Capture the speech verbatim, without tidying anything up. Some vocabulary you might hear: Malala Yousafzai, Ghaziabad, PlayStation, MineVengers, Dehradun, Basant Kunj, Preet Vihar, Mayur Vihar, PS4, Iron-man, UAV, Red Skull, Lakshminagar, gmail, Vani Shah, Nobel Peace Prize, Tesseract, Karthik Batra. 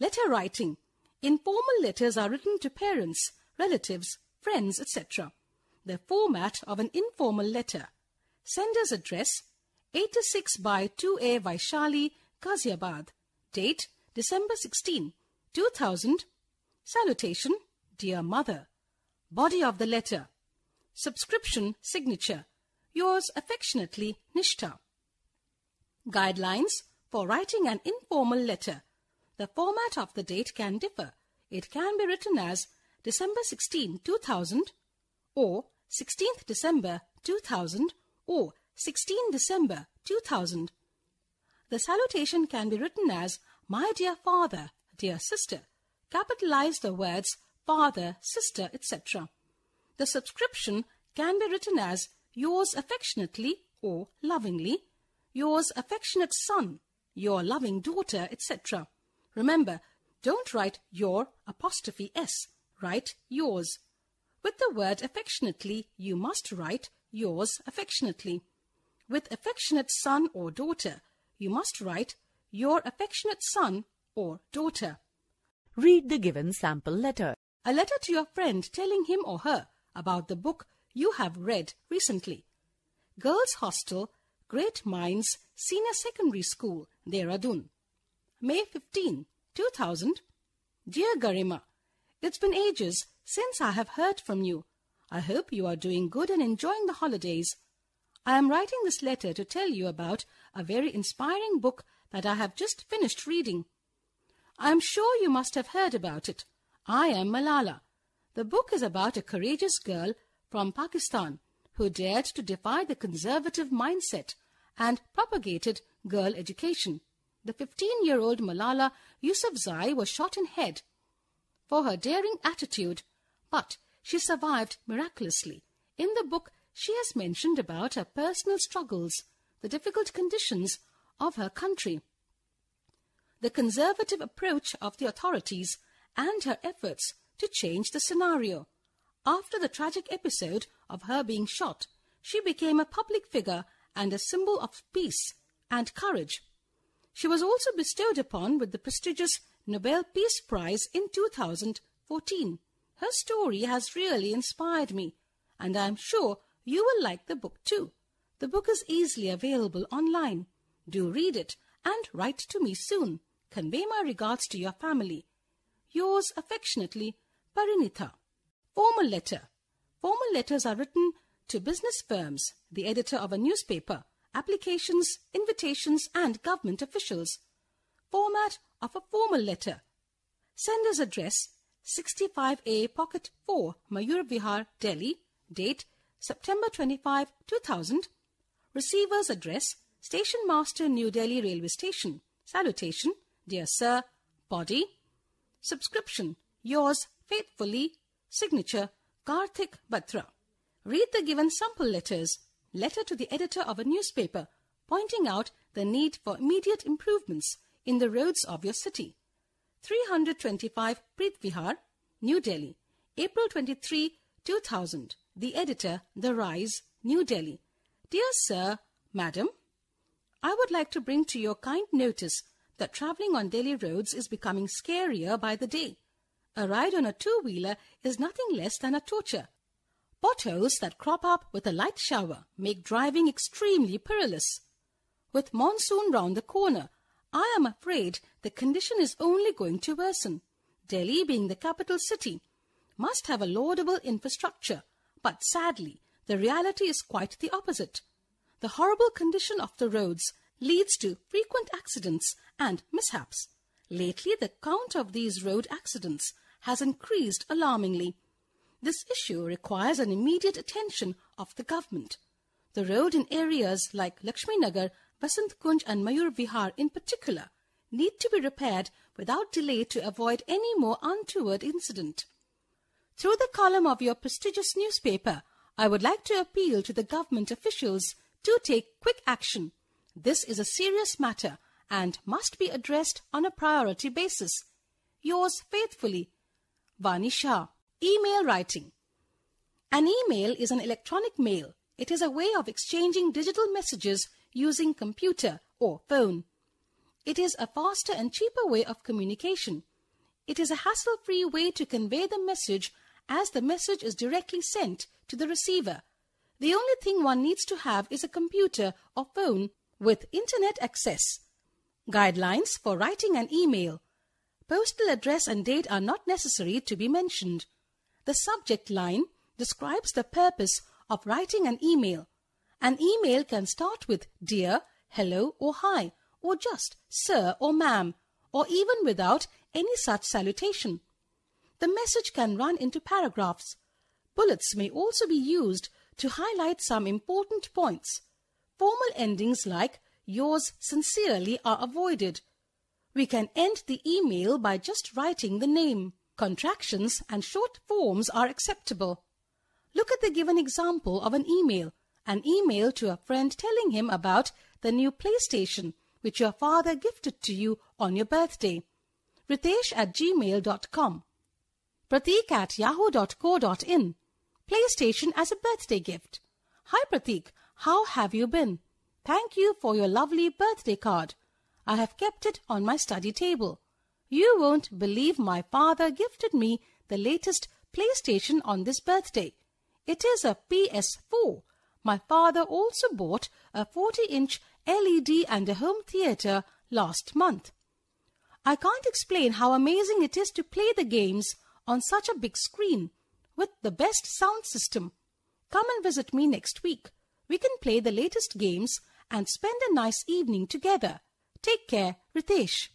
Letter writing. Informal letters are written to parents, relatives, friends, et cetera. The format of an informal letter. Sender's address, eighty-six by two A Vaishali, Ghaziabad. Date, December sixteenth, two thousand. Salutation, Dear Mother. Body of the letter. Subscription signature. Yours affectionately, Nishtha. Guidelines for writing an informal letter. The format of the date can differ. It can be written as December sixteenth, two thousand or sixteenth December two thousand or sixteenth December two thousand. The salutation can be written as My dear father, dear sister. Capitalize the words father, sister, et cetera. The subscription can be written as Yours affectionately or lovingly, Yours affectionate son, Your loving daughter, et cetera. Remember, don't write your apostrophe s, write yours. With the word affectionately, you must write yours affectionately. With affectionate son or daughter, you must write your affectionate son or daughter. Read the given sample letter. A letter to your friend telling him or her about the book you have read recently. Girls' Hostel, Great Minds, Senior Secondary School, Dehradun. May fifteenth, two thousand. Dear Garima, it's been ages since I have heard from you. I hope you are doing good and enjoying the holidays. I am writing this letter to tell you about a very inspiring book that I have just finished reading. I am sure you must have heard about it. I am Malala. The book is about a courageous girl from Pakistan who dared to defy the conservative mindset and propagated girl education. The fifteen-year-old Malala Yousafzai was shot in head for her daring attitude, but she survived miraculously. In the book, she has mentioned about her personal struggles, the difficult conditions of her country, the conservative approach of the authorities, and her efforts to change the scenario. After the tragic episode of her being shot, she became a public figure and a symbol of peace and courage. She was also bestowed upon with the prestigious Nobel Peace Prize in two thousand fourteen. Her story has really inspired me, and I am sure you will like the book too. The book is easily available online. Do read it and write to me soon. Convey my regards to your family. Yours affectionately, Parinitha. Formal letter. Formal letters are written to business firms, the editor of a newspaper, applications, invitations, and government officials. Format of a formal letter. Sender's address, sixty-five A Pocket four, Mayur Vihar, Delhi. Date, September twenty-fifth, two thousand. Receiver's address, Station Master, New Delhi Railway Station. Salutation, Dear Sir. Body. Subscription, Yours faithfully. Signature, Karthik Batra. Read the given sample letters. Letter to the editor of a newspaper pointing out the need for immediate improvements in the roads of your city. three twenty-five Preet Vihar, New Delhi, April twenty-third, two thousand. The editor, The Rise, New Delhi. Dear Sir, Madam, I would like to bring to your kind notice that travelling on Delhi roads is becoming scarier by the day. A ride on a two-wheeler is nothing less than a torture. Potholes that crop up with a light shower make driving extremely perilous. With monsoon round the corner, I am afraid the condition is only going to worsen. Delhi, being the capital city, must have a laudable infrastructure, but sadly, the reality is quite the opposite. The horrible condition of the roads leads to frequent accidents and mishaps. Lately, the count of these road accidents has increased alarmingly. This issue requires an immediate attention of the government. The road in areas like Lakshminagar, Basant Kunj and Mayur Vihar in particular need to be repaired without delay to avoid any more untoward incident. Through the column of your prestigious newspaper, I would like to appeal to the government officials to take quick action. This is a serious matter and must be addressed on a priority basis. Yours faithfully, Vani Shah. Email writing. An email is an electronic mail. It is a way of exchanging digital messages using computer or phone. It is a faster and cheaper way of communication. It is a hassle-free way to convey the message, as the message is directly sent to the receiver. The only thing one needs to have is a computer or phone with internet access. Guidelines for writing an email. Postal address and date are not necessary to be mentioned. The subject line describes the purpose of writing an email. An email can start with dear, hello or hi, or just sir or ma'am, or even without any such salutation. The message can run into paragraphs. Bullets may also be used to highlight some important points. Formal endings like yours sincerely are avoided. We can end the email by just writing the name. Contractions and short forms are acceptable. Look at the given example of an email, an email to a friend telling him about the new PlayStation which your father gifted to you on your birthday. Ritesh at gmail dot com, Prateek at yahoo dot co dot in. PlayStation as a birthday gift. Hi Prateek, how have you been? Thank you for your lovely birthday card. I have kept it on my study table. You won't believe my father gifted me the latest PlayStation on this birthday. It is a P S four. My father also bought a forty inch L E D and a home theater last month. I can't explain how amazing it is to play the games on such a big screen with the best sound system. Come and visit me next week. We can play the latest games and spend a nice evening together. Take care, Ritesh.